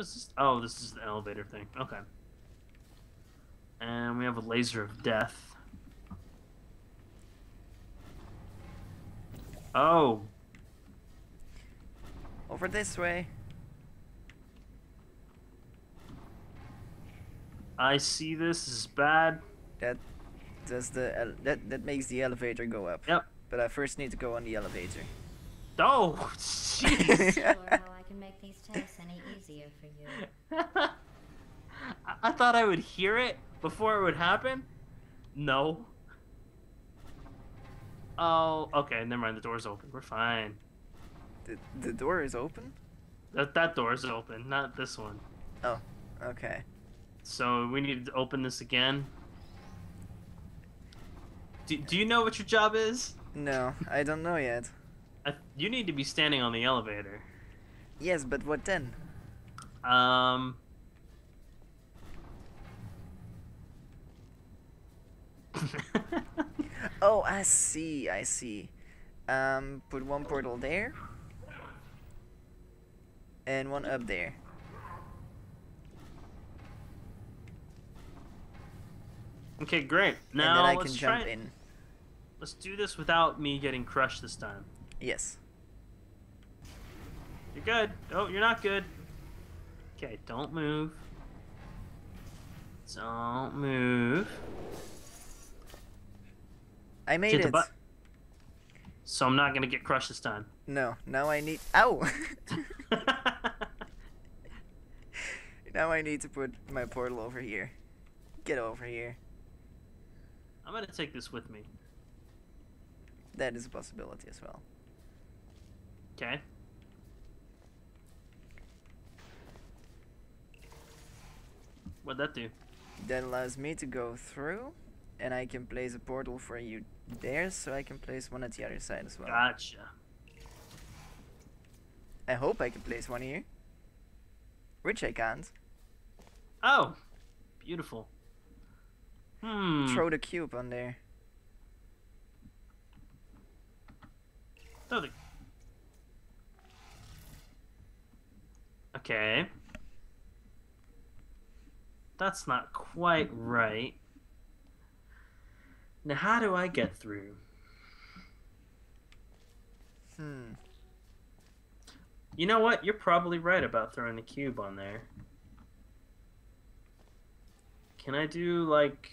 What is this? Oh, this is the elevator thing. Okay. And we have a laser of death. Oh. Over this way. I see this. This is bad. That makes the elevator go up. Yep. But I first need to go on the elevator. Oh, jeez. Sure, how I can make these tests any easier for you. I thought I would hear it before it would happen. No. Oh, okay. Never mind. The door's open. We're fine. The door is open? That door is open, not this one. Oh, okay. So we need to open this again. Do you know what your job is? No, I don't know yet. You need to be standing on the elevator. Yes, but what then? Oh, I see, I see. Put one portal there. And one up there. Okay, great. Now and then I can jump in. Let's do this without me getting crushed this time. Yes. You're good. Oh, you're not good. Okay, don't move. Don't move. I made it. So I'm not gonna get crushed this time. No. Now I need. Ow! Now I need to put my portal over here. Get over here. I'm gonna take this with me. That is a possibility as well. Okay. What'd that do? That allows me to go through, and I can place a portal for you there, so I can place one at the other side as well. Gotcha. I hope I can place one here. Which I can't. Oh! Beautiful. Hmm. Throw the cube on there. Okay. That's not quite right. Now, how do I get through? Hmm. You know what? You're probably right about throwing the cube on there. Can I do, like...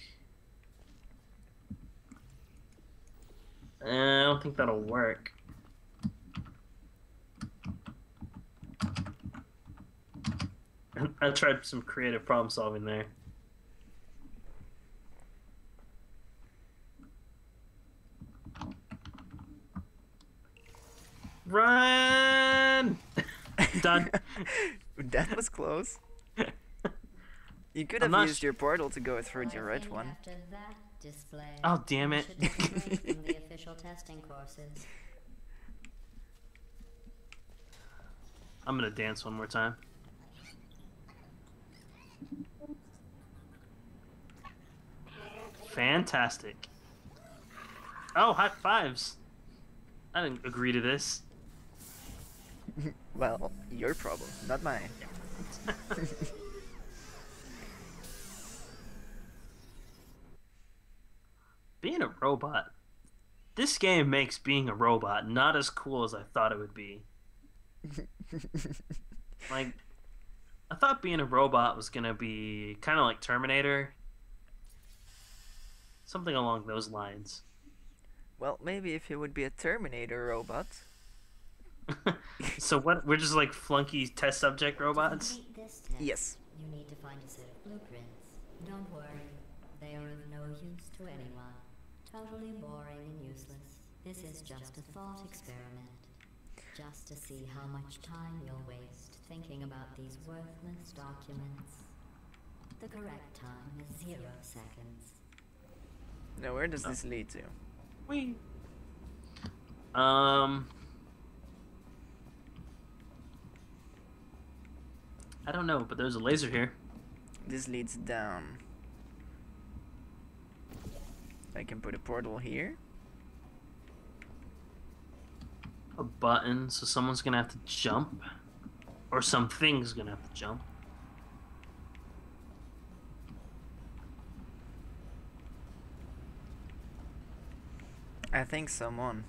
I don't think that'll work. I tried some creative problem solving there. Run! Done. That was close. You could have used your portal to go through the red one. Oh, damn it. The official testing courses. I'm gonna dance one more time. Fantastic. Oh, high fives. I didn't agree to this. Well, your problem, not mine. Being a robot. This game makes being a robot not as cool as I thought it would be. Like, I thought being a robot was gonna be kind of like Terminator. Something along those lines. Well, maybe if it would be a Terminator robot. So what? We're just like flunky test subject robots? Test, yes. You need to find a set of blueprints. Don't worry. They are of no use to anyone. Totally boring and useless. This is just a thought experiment. Just to see how much time you'll waste thinking about these worthless documents. The correct time is 0 seconds. Now, where does this lead to? Wee. I don't know, but there's a laser here. This leads down. I can put a portal here. A button, so someone's gonna have to jump. Or something's gonna have to jump. I think someone.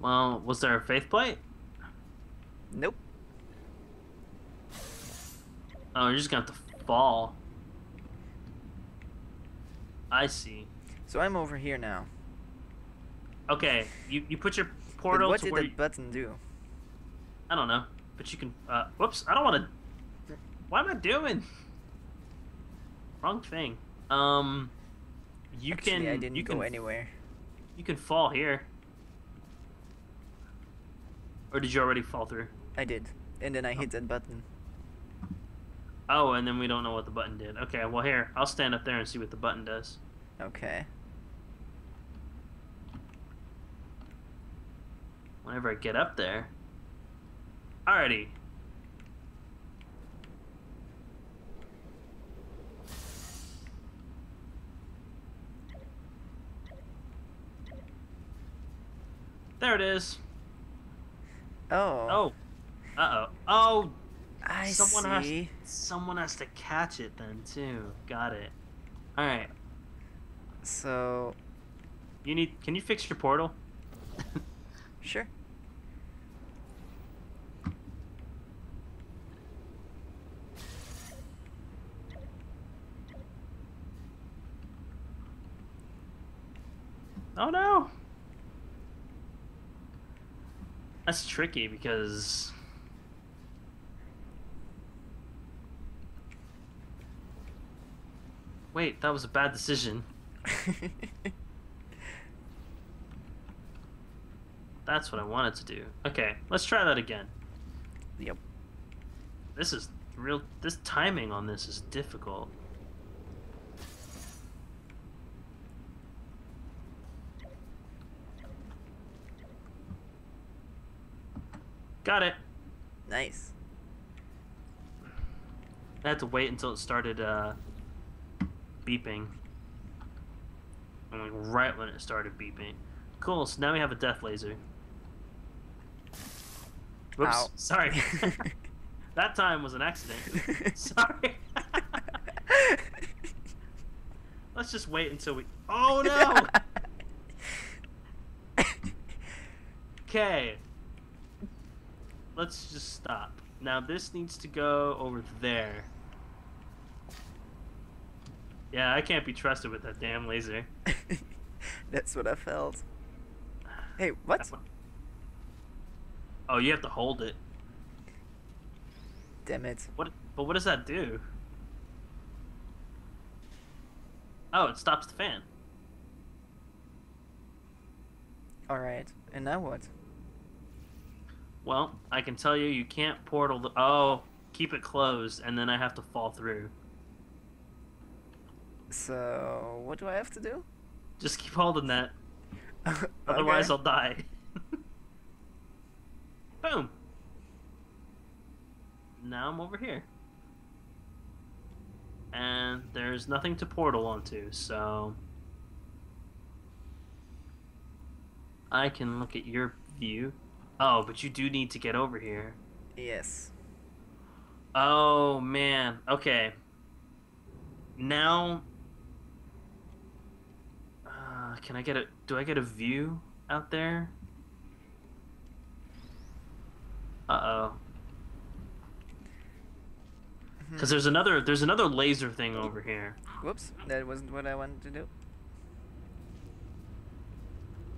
Well, was there a faith plate? Nope. Oh, you're just gonna have to fall. I see. So I'm over here now. Okay, you put your portal to where... What did the button do? I don't know, but you can... whoops, I don't want to... What am I doing? Wrong thing. You actually, can... I didn't you go can, anywhere. You can fall here. Or did you already fall through? I did, and then I hit that button. Oh, and then we don't know what the button did. Okay, well here, I'll stand up there and see what the button does. Okay. Whenever I get up there. Alrighty. There it is. Oh. Oh. Uh-oh. Oh. I see. Someone has to catch it then, too. Got it. Alright. So... Can you fix your portal? Sure. Oh, no! That's tricky because... Wait, that was a bad decision. That's what I wanted to do. Okay, let's try that again. Yep. This is real... This timing on this is difficult. Got it. Nice. I had to wait until it started, beeping. And like right when it started beeping. Cool, so now we have a death laser. Whoops, ow. Sorry. That time was an accident. Sorry. Let's just wait until we... Oh no! Okay. Let's just stop. Now this needs to go over there. Yeah, I can't be trusted with that damn laser. That's what I felt. Hey, what? Oh, you have to hold it. Damn it. What? But what does that do? Oh, it stops the fan. Alright, and now what? Well, I can tell you, you can't portal the... Oh, keep it closed, and then I have to fall through. So, what do I have to do? Just keep holding that. Okay. Otherwise, I'll die. Boom. Now I'm over here. And there's nothing to portal onto, so... I can look at your view. Oh, but you do need to get over here. Yes. Oh, man. Okay. Now... can I get a... Do I get a view out there? Uh-oh. Because there's another laser thing over here. Whoops. That wasn't what I wanted to do.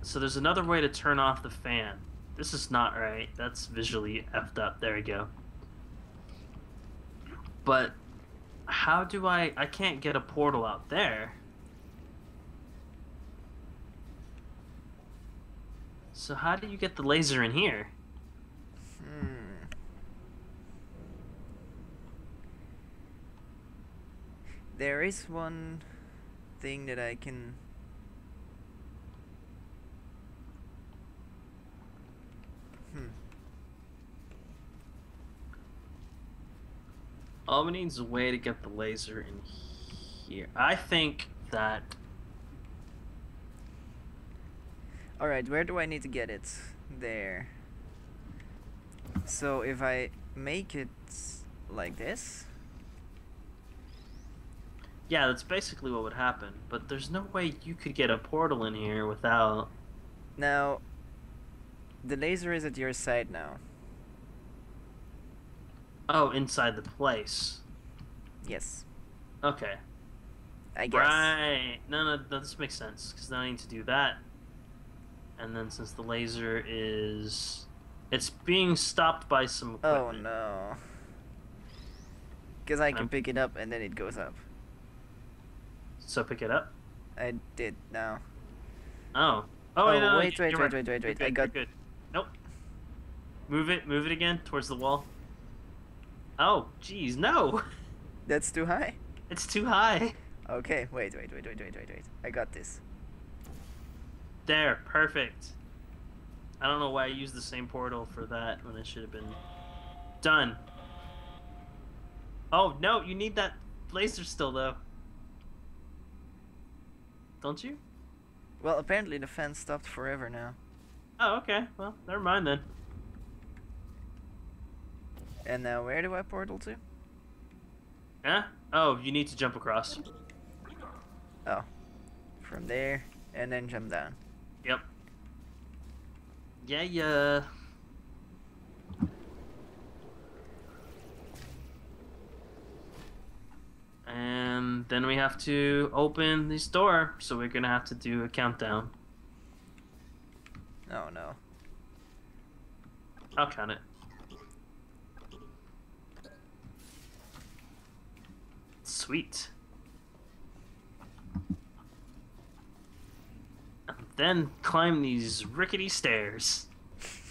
So there's another way to turn off the fan. This is not right. That's visually effed up. There we go. But how do I... I can't get a portal out there. So how do you get the laser in here? Hmm. There is one thing that I can... All we need is a way to get the laser in here. I think that... Alright, where do I need to get it? There. So if I make it like this... Yeah, that's basically what would happen. But there's no way you could get a portal in here without... Now, the laser is at your side now. Oh, inside the place. Yes. Okay. I guess. Right. No, this makes sense. Because then I need to do that. And then since the laser is... It's being stopped by some equipment. Oh, no. Because I can pick it up and then it goes up. So pick it up? I did now. Oh. Oh, wait. I got... Good. Nope. Move it again towards the wall. Oh, jeez, no! That's too high. It's too high. Okay, wait. I got this. There, perfect. I don't know why I used the same portal for that when it should have been done. Oh, no, you need that laser still, though. Don't you? Well, apparently the fan stopped forever now. Oh, okay. Well, never mind then. And now where do I portal to? Huh? Oh, you need to jump across. Oh. From there, and then jump down. Yep. Yeah. And then we have to open this door, so we're gonna have to do a countdown. Oh no. I'll count it. Sweet. And then climb these rickety stairs.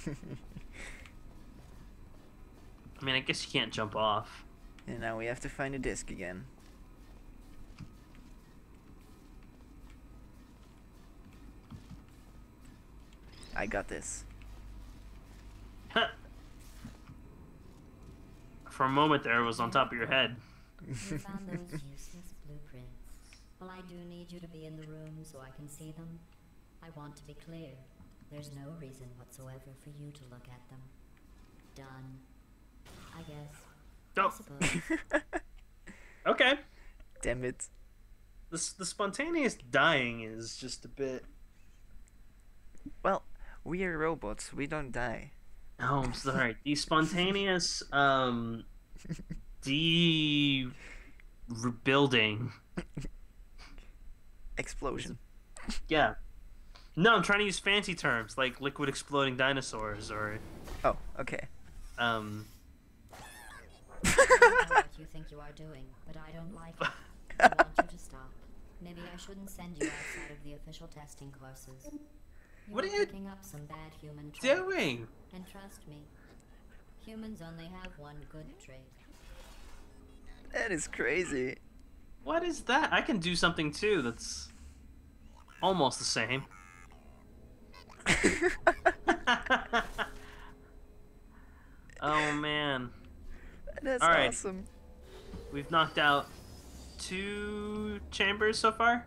I mean, I guess you can't jump off. And now we have to find a disc again. I got this. For a moment there, it was on top of your head. You found those useless blueprints. Well, I do need you to be in the room so I can see them. I want to be clear. There's no reason whatsoever for you to look at them. Done. I guess. Oh. Okay. Damn it. The spontaneous dying is just a bit... Well, we are robots. We don't die. Oh, I'm sorry. The spontaneous... rebuilding. Explosion. Yeah. No, I'm trying to use fancy terms like liquid exploding dinosaurs or... Oh, okay. I know what you think you are doing, but I don't like it. I want you to stop. Maybe I shouldn't send you outside of the official testing courses. What are you picking up some bad human traits. Doing? And trust me, humans only have one good trait. That is crazy. What is that? I can do something too that's almost the same. Oh man. That's awesome. We've knocked out 2 chambers so far?